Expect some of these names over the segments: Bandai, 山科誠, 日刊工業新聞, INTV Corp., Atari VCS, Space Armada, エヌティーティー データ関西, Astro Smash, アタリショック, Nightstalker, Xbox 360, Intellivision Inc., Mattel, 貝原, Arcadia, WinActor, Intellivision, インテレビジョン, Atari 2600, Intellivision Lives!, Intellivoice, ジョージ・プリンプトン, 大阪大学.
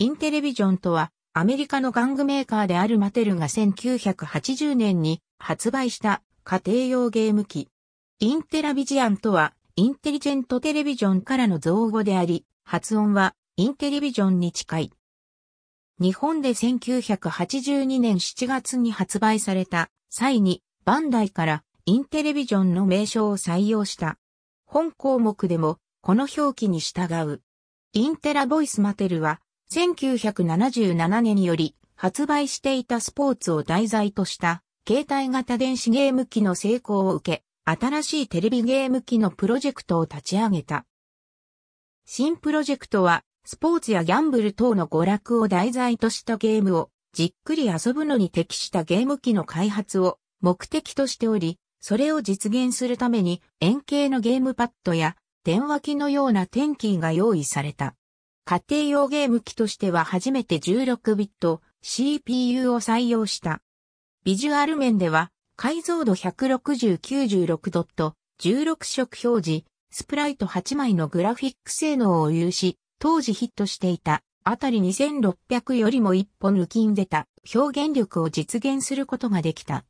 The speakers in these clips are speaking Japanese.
インテレビジョンとは、アメリカの玩具メーカーであるマテルが1980年に発売した家庭用ゲーム機。インテラビジアンとは、インテリジェントテレビジョンからの造語であり、発音はインテリビジョンに近い。日本で1982年7月に発売された際に、バンダイからインテレビジョンの名称を採用した。本項目でも、この表記に従う。インテラボイスマテルは、1977年より発売していたスポーツを題材とした携帯型電子ゲーム機の成功を受け、新しいテレビゲーム機のプロジェクトを立ち上げた。新プロジェクトは、スポーツやギャンブル等の娯楽を題材としたゲームをじっくり遊ぶのに適したゲーム機の開発を目的としており、それを実現するために円形のゲームパッドや電話機のようなテンキーが用意された。家庭用ゲーム機としては初めて16ビット CPU を採用した。ビジュアル面では解像度 160×96 ドット、16色表示、スプライト8枚のグラフィック性能を有し、当時ヒットしていたAtari 2600よりも一歩抜きんでた表現力を実現することができた。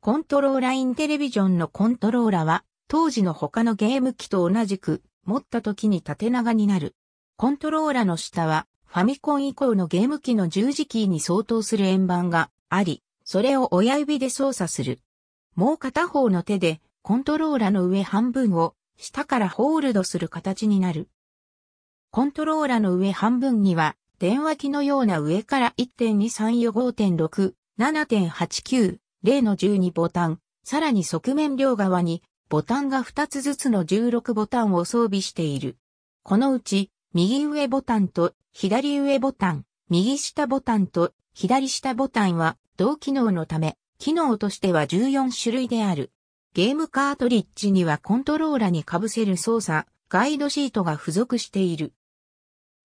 コントローラーインテレビジョンのコントローラは当時の他のゲーム機と同じく持った時に縦長になる。コントローラの下はファミコン以降のゲーム機の十字キーに相当する円盤があり、それを親指で操作する。もう片方の手でコントローラの上半分を下からホールドする形になる。コントローラの上半分には電話機のような上から 1.234、5.6、7.89、0の12ボタン、さらに側面両側にボタンが2つずつの16ボタンを装備している。このうち、右上ボタンと左上ボタン、右下ボタンと左下ボタンは同機能のため、機能としては14種類である。ゲームカートリッジにはコントローラに被せる操作、ガイドシートが付属している。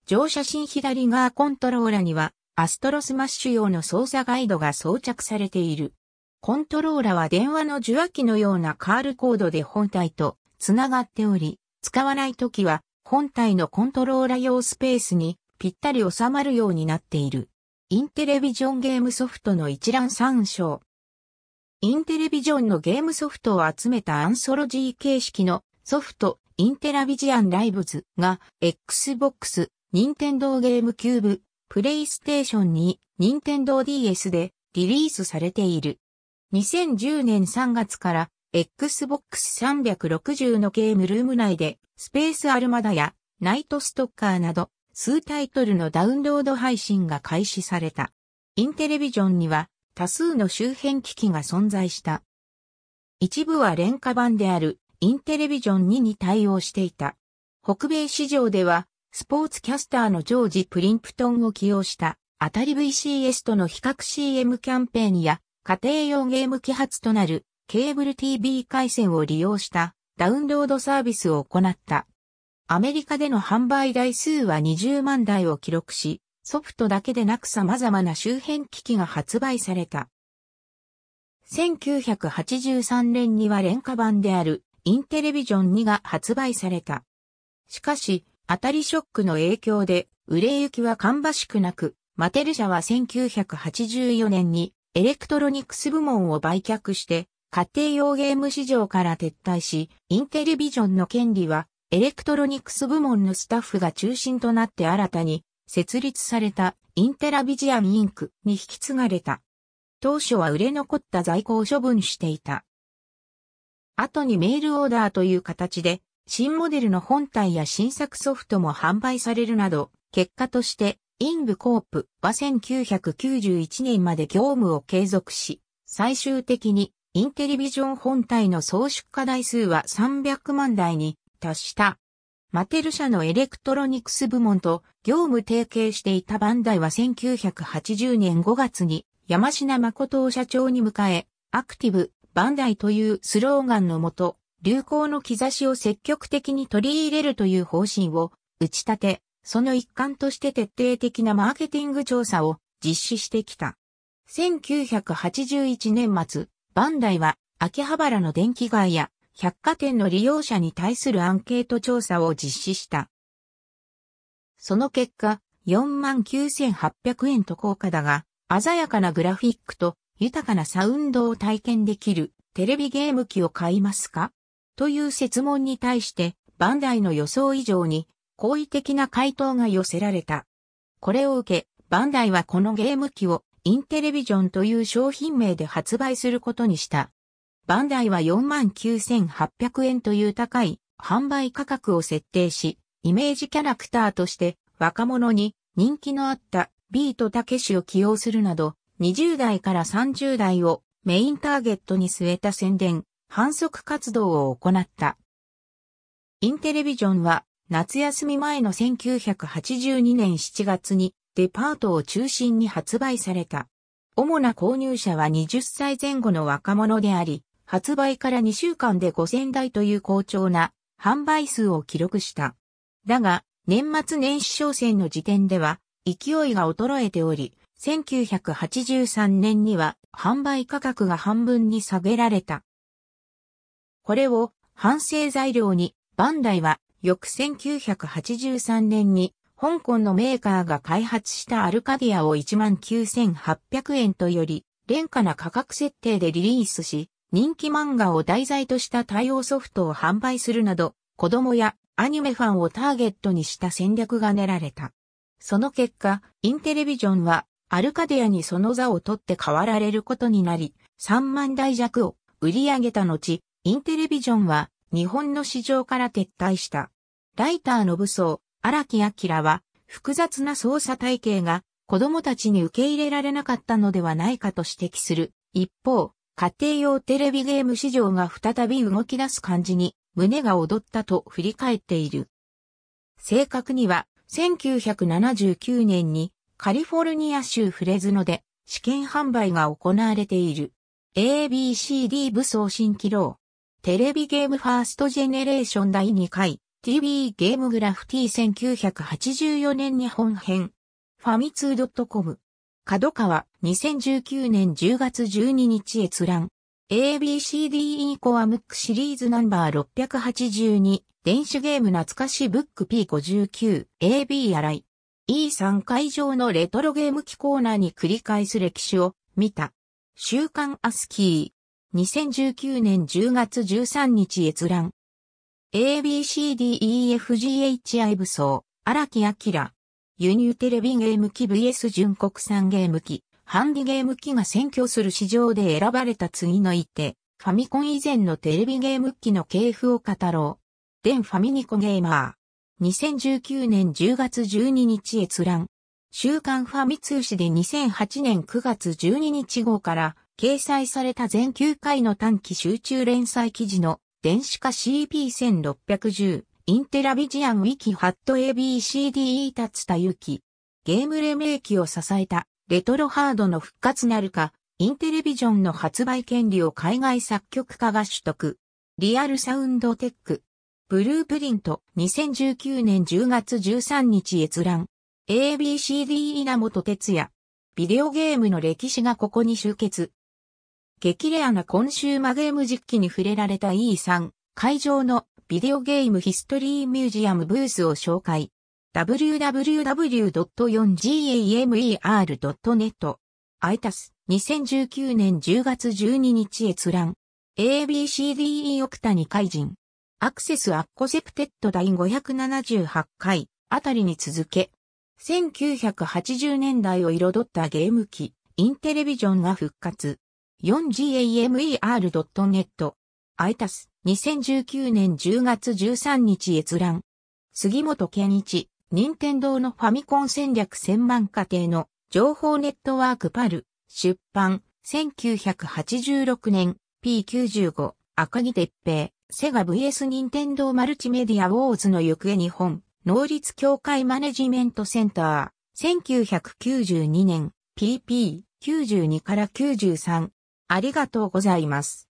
乗車芯左側コントローラにはAstro Smash用の操作ガイドが装着されている。コントローラは電話の受話器のようなカールコードで本体とつながっており、使わないときは、本体のコントローラ用スペースにぴったり収まるようになっている。インテレビジョンゲームソフトの一覧参照。インテレビジョンのゲームソフトを集めたアンソロジー形式のソフトIntellivision Lives! が Xbox、Nintendo Game Cube、PlayStation 2、Nintendo DS でリリースされている。2010年3月からXbox 360のゲームルーム内でスペースアルマダやナイトストッカーなど数タイトルのダウンロード配信が開始された。インテレビジョンには多数の周辺機器が存在した。一部は廉価版であるインテレビジョン2に対応していた。北米市場ではスポーツキャスターのジョージ・プリンプトンを起用したAtari VCS との比較 CM キャンペーンや家庭用ゲーム機発となるケーブル TV 回線を利用したダウンロードサービスを行った。アメリカでの販売台数は20万台を記録し、ソフトだけでなく様々な周辺機器が発売された。1983年には廉価版であるインテレビジョン2が発売された。しかし、アタリショックの影響で売れ行きは芳しくなく、マテル社は1984年にエレクトロニクス部門を売却して、家庭用ゲーム市場から撤退し、インテリビジョンの権利は、エレクトロニクス部門のスタッフが中心となって新たに設立されたインテラビジアン Inc. に引き継がれた。当初は売れ残った在庫を処分していた。後にメールオーダーという形で、新モデルの本体や新作ソフトも販売されるなど、結果として、INTV Corp. は1991年まで業務を継続し、最終的に、インテリビジョン本体の総出荷台数は300万台に達した。マテル社のエレクトロニクス部門と業務提携していたバンダイは1980年5月に山科誠を社長に迎え、アクティブ、バンダイというスローガンのもと、流行の兆しを積極的に取り入れるという方針を打ち立て、その一環として徹底的なマーケティング調査を実施してきた。1981年末、バンダイは秋葉原の電気街や百貨店の利用者に対するアンケート調査を実施した。その結果、49,800 円と高価だが、鮮やかなグラフィックと豊かなサウンドを体験できるテレビゲーム機を買いますかという設問に対して、バンダイの予想以上に好意的な回答が寄せられた。これを受け、バンダイはこのゲーム機をIntellivisionという商品名で発売することにした。バンダイは 49,800 円という高い販売価格を設定し、イメージキャラクターとして若者に人気のあったビートたけしを起用するなど、20代から30代をメインターゲットに据えた宣伝、販促活動を行った。Intellivisionは夏休み前の1982年7月にデパートを中心に発売された。主な購入者は20歳前後の若者であり、発売から2週間で5000台という好調な販売数を記録した。だが、年末年始商戦の時点では勢いが衰えており、1983年には販売価格が半分に下げられた。これを反省材料に、バンダイは翌1983年に香港のメーカーが開発したアルカディアを 19,800 円とより廉価な価格設定でリリースし、人気漫画を題材とした対応ソフトを販売するなど、子供やアニメファンをターゲットにした戦略が練られた。その結果、Intellivisionはアルカディアにその座を取って代わられることになり、3万台弱を売り上げた後、Intellivisionは日本の市場から撤退した。ライターの武装、荒木明は、複雑な操作体系が子供たちに受け入れられなかったのではないかと指摘する。一方、家庭用テレビゲーム市場が再び動き出す感じに胸が躍ったと振り返っている。正確には、1979年にカリフォルニア州フレズノで試験販売が行われている。ABCD 武装新機能。テレビゲームファーストジェネレーション第2回。TV ゲームグラフ T1984 年日本編。ファミ通 .com。角川2019年10月12日閲覧。ABCDE コアムックシリーズナンバー682。電子ゲーム懐かしブック P59。AB 洗い。E3 会場のレトロゲーム機コーナーに繰り返す歴史を見た。週刊アスキー。2019年10月13日閲覧。ABCDEFGHI 武装、荒木明。輸入テレビゲーム機 VS 純国産ゲーム機、ハンディゲーム機が占拠する市場で選ばれた次の一手、ファミコン以前のテレビゲーム機の系譜を語ろう。電ファミニコゲーマー。2019年10月12日閲覧。週刊ファミ通誌で2008年9月12日号から掲載された全9回の短期集中連載記事の電子化 CP-1610、Intellivision Wiki @ABCDE 達田ゆき。ゲーム黎明期を支えたレトロハードの復活なるか、Intellivisionの発売権利を海外作曲家が取得。リアルサウンドテック。ブループリント2019年10月13日閲覧。ABCDE 稲本哲也。ビデオゲームの歴史がここに集結。激レアなコンシューマーゲーム実機に触れられた E3 会場のビデオゲームヒストリーミュージアムブースを紹介。www.4gamer.net。ITAS2019 年10月12日閲覧。ABCDE 奥谷海人。アクセスアッコセプテッド第578回あたりに続け。1980年代を彩ったゲーム機、Intellivisionが復活。4gamer.net。ITAS2019 年10月13日閲覧。杉本健一、任天堂のファミコン戦略千万家庭の情報ネットワークパル、出版、1986年、P95、赤木哲平、セガ VS 任天堂マルチメディアウォーズの行方日本、能率協会マネジメントセンター、1992年、PP92 から93。ありがとうございます。